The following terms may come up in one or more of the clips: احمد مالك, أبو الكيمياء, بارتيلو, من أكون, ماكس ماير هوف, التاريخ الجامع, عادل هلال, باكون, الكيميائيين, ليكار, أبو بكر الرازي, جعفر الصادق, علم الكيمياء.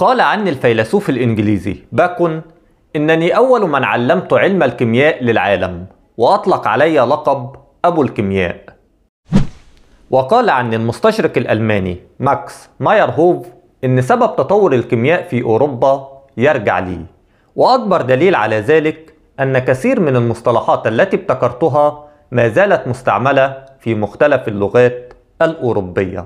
قال عني الفيلسوف الإنجليزي باكون إنني أول من علمت علم الكيمياء للعالم، وأطلق علي لقب أبو الكيمياء. وقال عني المستشرق الألماني ماكس ماير هوف إن سبب تطور الكيمياء في أوروبا يرجع لي، وأكبر دليل على ذلك أن كثير من المصطلحات التي ابتكرتها ما زالت مستعملة في مختلف اللغات الأوروبية.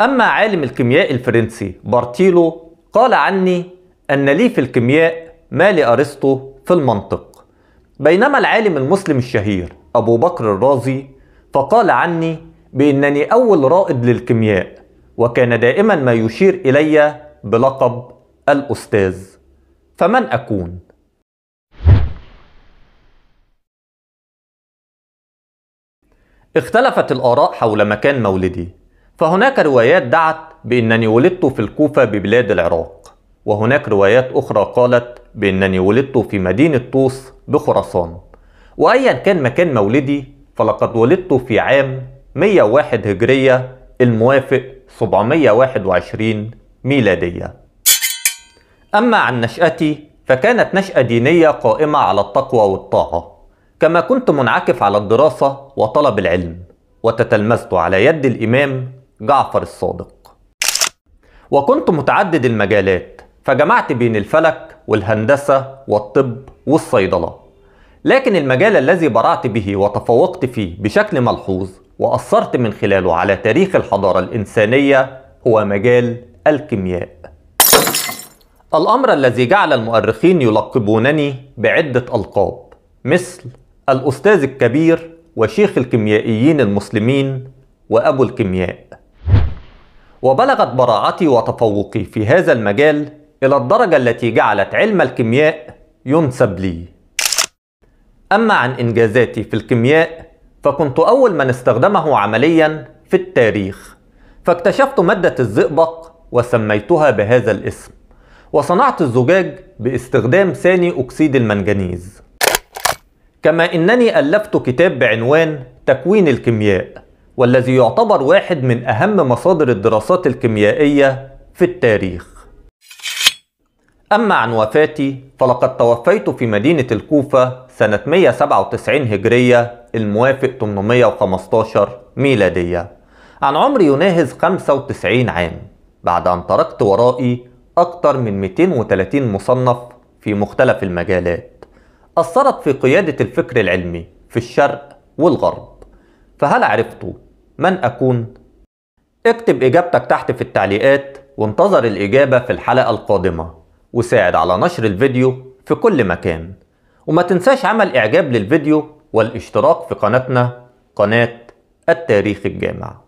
أما عالم الكيمياء الفرنسي بارتيلو قال عني أن لي في الكيمياء ما لأرسطو في المنطق، بينما العالم المسلم الشهير أبو بكر الرازي فقال عني بأنني أول رائد للكيمياء، وكان دائما ما يشير إلي بلقب الأستاذ. فمن أكون؟ اختلفت الآراء حول مكان مولدي، فهناك روايات دعت بأنني ولدت في الكوفة ببلاد العراق، وهناك روايات أخرى قالت بأنني ولدت في مدينة طوس بخراسان. وأيا كان مكان مولدي فلقد ولدت في عام 101 هجرية الموافق 721 ميلادية. أما عن نشأتي فكانت نشأة دينية قائمة على التقوى والطاعة، كما كنت منعكف على الدراسة وطلب العلم، وتتلمذت على يد الإمام جعفر الصادق. وكنت متعدد المجالات، فجمعت بين الفلك والهندسة والطب والصيدلة، لكن المجال الذي برعت به وتفوقت فيه بشكل ملحوظ وأثرت من خلاله على تاريخ الحضارة الإنسانية هو مجال الكيمياء، الأمر الذي جعل المؤرخين يلقبونني بعدة ألقاب مثل الأستاذ الكبير وشيخ الكيميائيين المسلمين وأبو الكيمياء. وبلغت براعتي وتفوقي في هذا المجال إلى الدرجة التي جعلت علم الكيمياء ينسب لي. أما عن إنجازاتي في الكيمياء فكنت أول من استخدمه عمليا في التاريخ، فاكتشفت مادة الزئبق وسميتها بهذا الاسم، وصنعت الزجاج باستخدام ثاني أكسيد المنجنيز. كما إنني ألفت كتاب بعنوان تكوين الكيمياء، والذي يعتبر واحد من أهم مصادر الدراسات الكيميائية في التاريخ. أما عن وفاتي فلقد توفيت في مدينة الكوفة سنة 197 هجرية الموافق 815 ميلادية، عن عمر يناهز 95 عام، بعد أن تركت ورائي أكثر من 230 مصنف في مختلف المجالات، أثرت في قيادة الفكر العلمي في الشرق والغرب. فهل عرفتوا من أكون؟ اكتب إجابتك تحت في التعليقات وانتظر الإجابة في الحلقة القادمة، وساعد على نشر الفيديو في كل مكان، وما تنساش عمل إعجاب للفيديو والاشتراك في قناتنا قناة التاريخ الجامع.